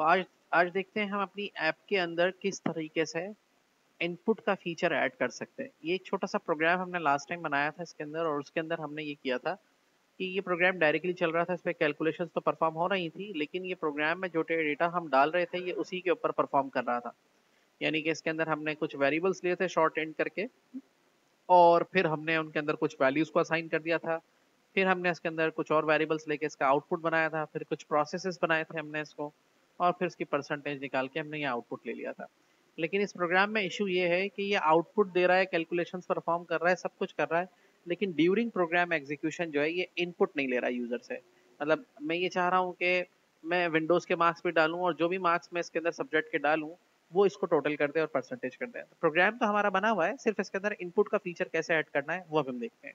तो आज देखते हैं हम अपनी ऐप के अंदर किस तरीके से इनपुट का फीचर ऐड कर सकते हैं। ये एक छोटा सा प्रोग्राम हमने लास्ट टाइम बनाया था इसके अंदर, और उसके अंदर हमने ये किया था कि ये प्रोग्राम डायरेक्टली चल रहा था, इस पर कैलकुलेशंस तो परफॉर्म हो रही थी, लेकिन ये प्रोग्राम में जो डेटा हम डाल रहे थे ये उसी के ऊपर परफॉर्म कर रहा था। यानी कि इसके अंदर हमने कुछ वेरिएबल्स लिए थे शॉर्ट एंड करके, और फिर हमने उनके अंदर कुछ वैल्यूज़ को असाइन कर दिया था, फिर हमने इसके अंदर कुछ और वेरिएबल्स लेके इसका आउटपुट बनाया था, फिर कुछ प्रोसेसेस बनाए थे हमने इसको, और फिर इसकी परसेंटेज निकाल के हमने ये आउटपुट ले लिया था। लेकिन इस प्रोग्राम में इशू ये है कि ये आउटपुट दे रहा है, कैलकुलेशंस परफॉर्म कर रहा है, सब कुछ कर रहा है, लेकिन ड्यूरिंग प्रोग्राम एग्जीक्यूशन जो है ये इनपुट नहीं ले रहा है यूज़र से। मतलब मैं ये चाह रहा हूँ कि मैं विंडोज़ के मार्क्स भी डालूँ और जो भी मार्क्स मैं इसके अंदर सब्जेक्ट के डालूँ वो इसको टोटल कर दे और परसेंटेज कर दे। प्रोग्राम तो हमारा बना हुआ है, सिर्फ इसके अंदर इनपुट का फीचर कैसे ऐड करना है वो हम देखते हैं।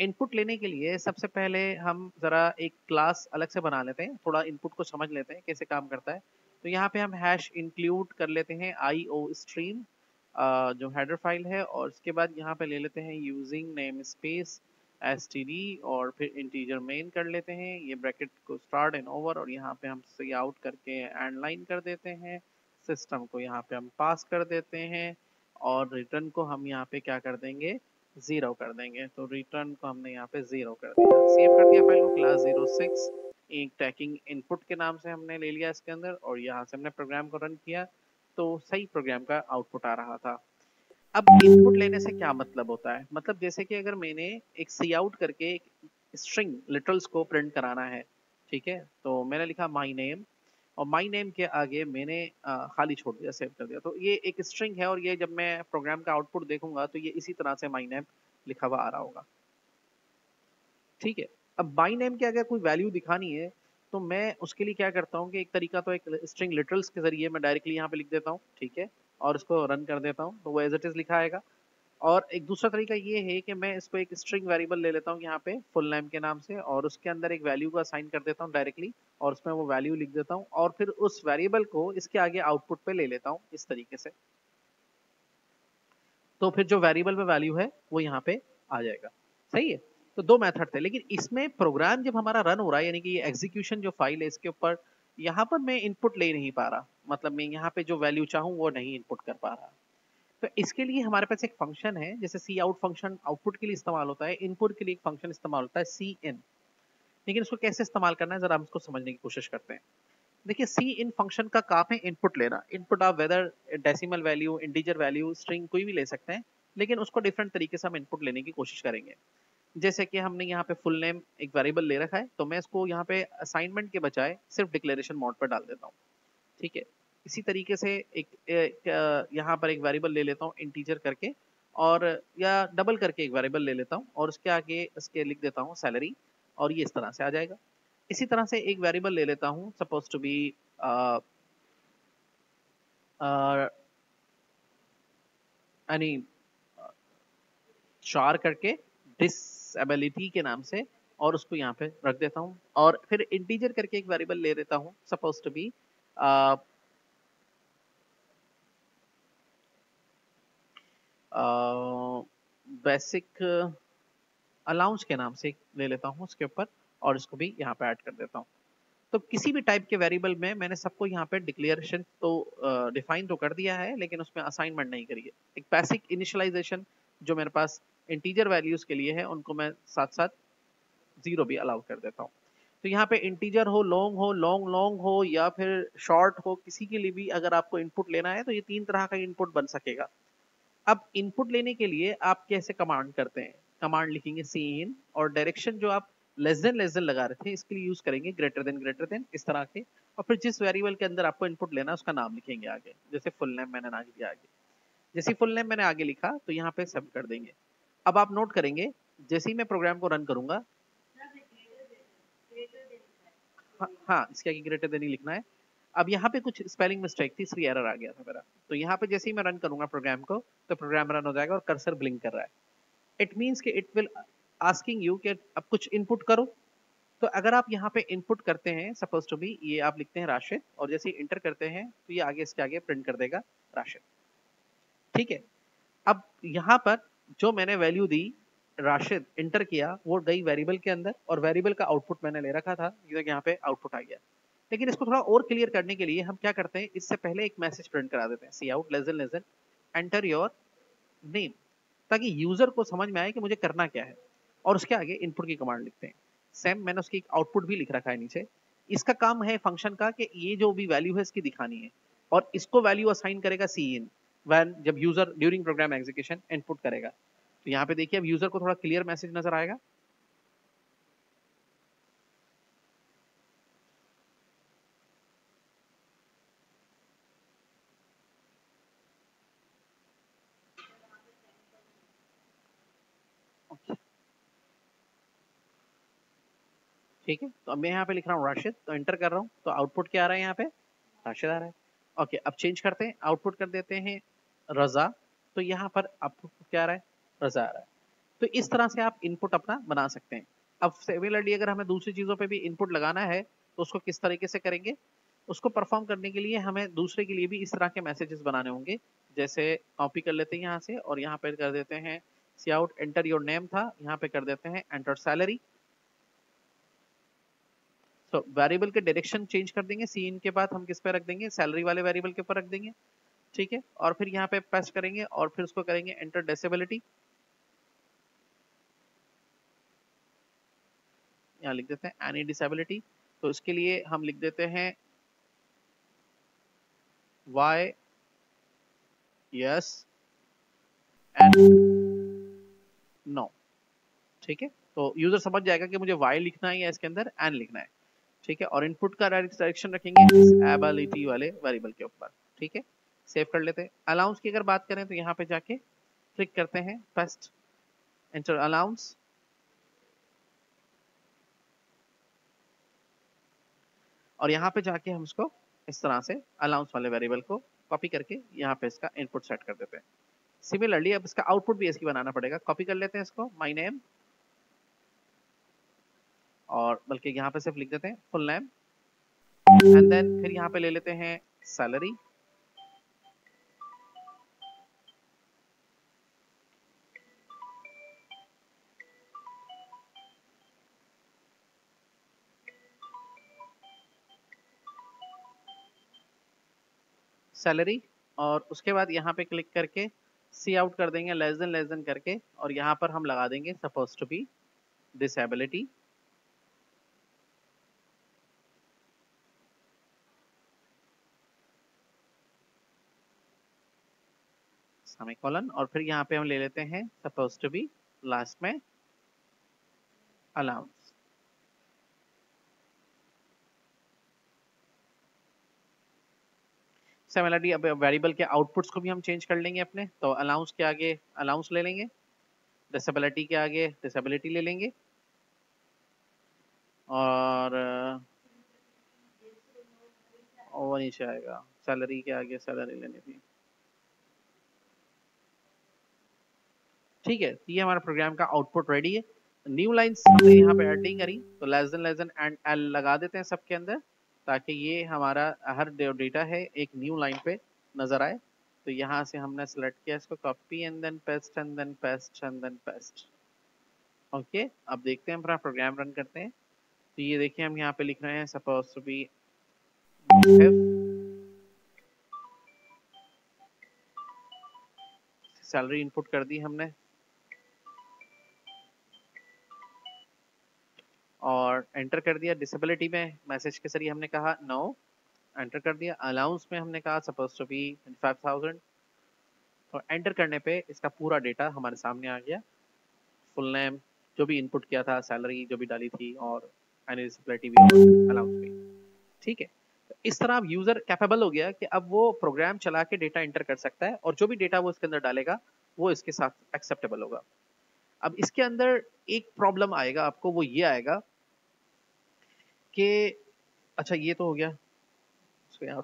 इनपुट लेने के लिए सबसे पहले हम ज़रा एक क्लास अलग से बना लेते हैं, थोड़ा इनपुट को समझ लेते हैं कैसे काम करता है। तो यहाँ पे हम हैश इंक्लूड कर लेते हैं IO stream जो हेडर फाइल है, और उसके बाद यहाँ पे ले लेते हैं यूजिंग नेम स्पेस std और फिर इंटीजर मेन कर लेते हैं, ये ब्रैकेट को स्टार्ट एंड ओवर, और यहाँ पे हम से आउट करके एंड लाइन कर देते हैं, सिस्टम को यहाँ पे हम पास कर देते हैं, और रिटर्न को हम यहाँ पे क्या कर देंगे, जीरो कर देंगे। तो रिटर्न को हमने यहाँ पे जीरो कर दिया, सेव कर दिया फाइल को। क्लास 06 एक टैगिंग इनपुट के नाम से हमने ले लिया इसके अंदर, और यहाँ से हमने प्रोग्राम को रन किया तो सही प्रोग्राम का आउटपुट आ रहा था। अब इनपुट लेने से क्या मतलब होता है? मतलब जैसे कि अगर मैंने एक सी आउट करके एक स्ट्रिंग लिटरल्स को प्रिंट कराना है, ठीक है, तो मैंने लिखा माई नेम, और माई नेम के आगे मैंने खाली छोड़ दिया, सेव कर दिया, तो ये एक स्ट्रिंग है, और ये जब मैं प्रोग्राम का आउटपुट देखूंगा तो ये इसी तरह से माई नेम लिखा हुआ आ रहा होगा, ठीक है। अब माई नेम के अगर कोई वैल्यू दिखानी है तो मैं उसके लिए क्या करता हूँ कि एक तरीका तो एक स्ट्रिंग लिटरल्स के जरिए मैं डायरेक्टली यहाँ पे लिख देता हूँ, ठीक है, और इसको रन कर देता हूँ तो वो एज इट इज लिखा आएगा। और एक दूसरा तरीका ये है कि मैं इसको एक स्ट्रिंग वेरिएबल ले लेता हूँ यहाँ पे फुल नेम के नाम से, और उसके अंदर एक वैल्यू को असाइन कर देता हूँ डायरेक्टली, और उसमें वो वैल्यू लिख देता हूँ, और फिर उस वेरिएबल को इसके आगे आउटपुट पे ले लेता हूँ इस तरीके से, तो फिर जो वेरिएबल में वैल्यू है वो यहाँ पे आ जाएगा, सही है। तो दो मेथड थे, लेकिन इसमें प्रोग्राम जब हमारा रन हो रहा है, यानी कि ये एग्जीक्यूशन जो फाइल है इसके ऊपर, यहाँ पर मैं इनपुट ले नहीं पा रहा, मतलब मैं यहाँ पे जो वैल्यू चाहूँ वो नहीं इनपुट कर पा रहा। तो इसके लिए हमारे पास एक फंक्शन है, जैसे सी आउट फंक्शन आउटपुट के लिए इस्तेमाल होता है, इनपुट के लिए एक फंक्शन इस्तेमाल होता है CIN। लेकिन इसको कैसे इस्तेमाल करना है जरा हम इसको समझने की कोशिश करते हैं। देखिए CIN फंक्शन का काम है इनपुट लेना। इनपुट आप whether decimal value, integer value, string कोई भी ले सकते हैं, लेकिन उसको डिफरेंट तरीके से हम इनपुट लेने की कोशिश करेंगे। जैसे कि हमने यहाँ पे फुल नेम एक वेरिएबल ले रखा है, तो मैं इसको यहाँ पे असाइनमेंट के बजाय सिर्फ डिक्लेरेशन मोड पर डाल देता हूँ, ठीक है। इसी तरीके से एक यहाँ पर एक वेरिएबल ले लेता हूँ इंटीजर करके, और या डबल करके एक वेरिएबल ले लेता हूँ, और उसके आगे इसके लिख देता हूँ सैलरी, और ये इस तरह से आ जाएगा। इसी तरह से एक वेरिएबल ले लेता हूँ, सपोज टू बी यानी चार करके डिसेबिलिटी के नाम से, और उसको यहाँ पे रख देता हूँ, और फिर इंटीजर करके एक वेरिएबल ले लेता हूँ, suppose to be basic allowance के नाम से ले लेता हूँ उसके ऊपर, और इसको भी यहाँ पे ऐड कर देता हूँ। तो किसी भी टाइप के वेरिएबल में मैंने सबको यहाँ पे डिक्लेरेशन तो डिफाइन तो कर दिया है, लेकिन उसमें असाइनमेंट नहीं करी है। एक बेसिक इनिशियलाइजेशन जो मेरे पास इंटीजर वैल्यूज के लिए है, उनको मैं साथ साथ जीरो भी अलाउ कर देता हूँ। तो यहाँ पे इंटीजर हो, लॉन्ग हो, लॉन्ग हो, या फिर शॉर्ट हो, किसी के लिए भी अगर आपको इनपुट लेना है तो ये तीन तरह का इनपुट बन सकेगा। अब इनपुट लेने के लिए आप कैसे कमांड करते हैं? कमांड लिखेंगे CIN, और डायरेक्शन जो आप लेस देन लगा रहे थे इसके लिए यूज करेंगे ग्रेटर देन इस तरह के, और फिर जिस वेरिएबल के अंदर आपको इनपुट लेना है उसका नाम लिखेंगे आगे। जैसे फुल नेम मैंने आगे लिखा, आगे जैसे फुल नेम मैंने आगे लिखा तो यहाँ पे सब कर देंगे। अब आप नोट करेंगे जैसे ही मैं प्रोग्राम को रन करूंगा, हाँ इसके आगे ग्रेटर देन ही लिखना है। अब यहाँ पे कुछ स्पेलिंग मिस्टेक थी इसलिए एरर आ गया था मेरा। तो यहाँ पे जैसे ही मैं रन करूंगा प्रोग्राम को तो प्रोग्राम रन हो जाएगा और कर्सर ब्लिंक कर रहा है, इट मींस कि इट विल आस्किंग यू कि अब कुछ इनपुट करो। तो अगर आप यहाँ पे इनपुट करते हैं, सपोज टू बी ये आप लिखते हैं राशिद, और जैसे ही इंटर करते हैं तो ये आगे इसके आगे प्रिंट कर देगा राशिद, ठीक है। अब यहाँ पर जो मैंने वैल्यू दी राशिद इंटर किया वो गई वेरिएबल के अंदर, और वेरिएबल का आउटपुट मैंने ले रखा था, यहाँ पे आउटपुट आ गया। लेकिन इसको थोड़ा और क्लियर करने के लिए हम क्या करते हैं, इससे पहले एक मैसेज प्रिंट करा देते हैं, सी out less than enter your name, ताकि यूजर को समझ में आए कि मुझे करना क्या है। और उसके आगे इनपुट की कमांड लिखते हैं। सेम मैंने उसकी एक आउटपुट भी लिख रखा है नीचे। इसका काम है फंक्शन का कि ये जो भी वैल्यू है इसकी दिखानी है, और इसको वैल्यू असाइन करेगा सीइन व्हेन, जब user during program execution input करेगा। तो यहाँ पे देखिए अब यूजर को थोड़ा क्लियर मैसेज नजर आएगा। ठीक है, तो अब मैं यहाँ पे लिख रहा हूँ राशिद, तो एंटर कर रहा हूँ, तो आउटपुट क्या आ रहा है यहाँ पे, राशिद आ रहा है। ओके, अब चेंज करते हैं, आउटपुट कर देते हैं रजा, तो यहाँ पर आउटपुट क्या आ रहा है, रजा आ रहा है। तो इस तरह से आप इनपुट अपना बना सकते हैं। अब सिमिलरली अगर हमें दूसरी चीज़ों पे भी इनपुट लगाना है तो उसको किस तरीके से करेंगे, उसको परफॉर्म करने के लिए हमें दूसरे के लिए भी इस तरह के मैसेजेस बनाने होंगे। जैसे कॉपी कर लेते हैं यहाँ से और यहाँ पर कर देते हैं सी आउट एंटर योर नेम था, यहाँ पे कर देते हैं एंटर सैलरी। तो वेरिएबल के डायरेक्शन चेंज कर देंगे, सी इन के बाद हम किस पे रख देंगे, सैलरी वाले वेरिएबल के ऊपर रख देंगे। ठीक है, और फिर यहाँ पे पेस्ट करेंगे और फिर उसको करेंगे एंटर डिसेबिलिटी, यहाँ लिख देते हैं एनी डिसेबिलिटी। तो इसके लिए हम लिख देते हैं वाई यस एंड नो। ठीक है, तो यूजर समझ जाएगा कि मुझे वाई लिखना है या इसके अंदर एन लिखना है। ठीक है, और इनपुट का डायरेक्शन रखेंगे एबिलिटी वाले वेरिएबल के ऊपर। ठीक है, सेव कर लेते हैं। अलाउंस की अगर बात करें तो यहाँ पे जाके क्लिक करते हैं, पेस्ट, एंटर अलाउंस। और यहाँ पे जाके हम इसको इस तरह से अलाउंस वाले वेरिएबल को कॉपी करके यहाँ पे इसका इनपुट सेट कर देते हैं। सिमिलरली अब इसका आउटपुट भी इसकी बनाना पड़ेगा। कॉपी कर लेते हैं इसको, माय नेम, और बल्कि यहाँ पे सिर्फ लिख देते हैं फुल नेम, एंड देन फिर यहाँ पे ले लेते हैं सैलरी, सैलरी, और उसके बाद यहाँ पे क्लिक करके सी आउट कर देंगे लेस देन करके, और यहाँ पर हम लगा देंगे suppose to be disability. Semicolon, और फिर यहाँ पे हम ले लेते हैं सपोज टू बी लास्ट में अलाउंस। सिमिलरली अब वेरिएबल के आउटपुट्स को भी हम चेंज कर लेंगे अपने, तो अलाउंस के आगे अलाउंस ले लेंगे, डिसेबिलिटी के आगे डिसेबिलिटी ले लेंगे, और नीचे आएगा सैलरी के आगे सैलरी लेने थी। ठीक है, ये हमारा प्रोग्राम का आउटपुट रेडी है। न्यू लाइन्स हमने यहाँ पे ऐड नहीं करी, तो लेस देन एंड एल लगा देते हैं सबके अंदर, ताकि ये हमारा हर डेटा है एक न्यू लाइन पे नजर आए। तो यहाँ से हमने सेलेक्ट किया इसको, copy and then paste and then paste and then paste. Okay, अब देखते हैं, पूरा प्रोग्राम रन करते हैं। तो ये देखिए हम यहाँ पे लिख रहे हैं suppose to be salary input कर दी हमने, और एंटर कर दिया। डिसेबिलिटी में मैसेज के जरिए हमने कहा नो, एंटर कर दिया। अलाउंस में हमने कहा सपोज टू बी 5000, और एंटर करने पे इसका पूरा डेटा हमारे सामने आ गया, फुल नेम जो भी इनपुट किया था, सैलरी जो भी डाली थी, और डिसेबिलिटी भी, अलाउंस भी। ठीक है, इस तरह अब यूजर कैपेबल हो गया कि अब वो प्रोग्राम चला के डेटा एंटर कर सकता है, और जो भी डेटा वो इसके अंदर डालेगा वो इसके साथ एक्सेप्टेबल होगा। अब इसके अंदर एक प्रॉब्लम आएगा आपको, वो ये आएगा कि अच्छा ये तो हो गया, इसको यहाँ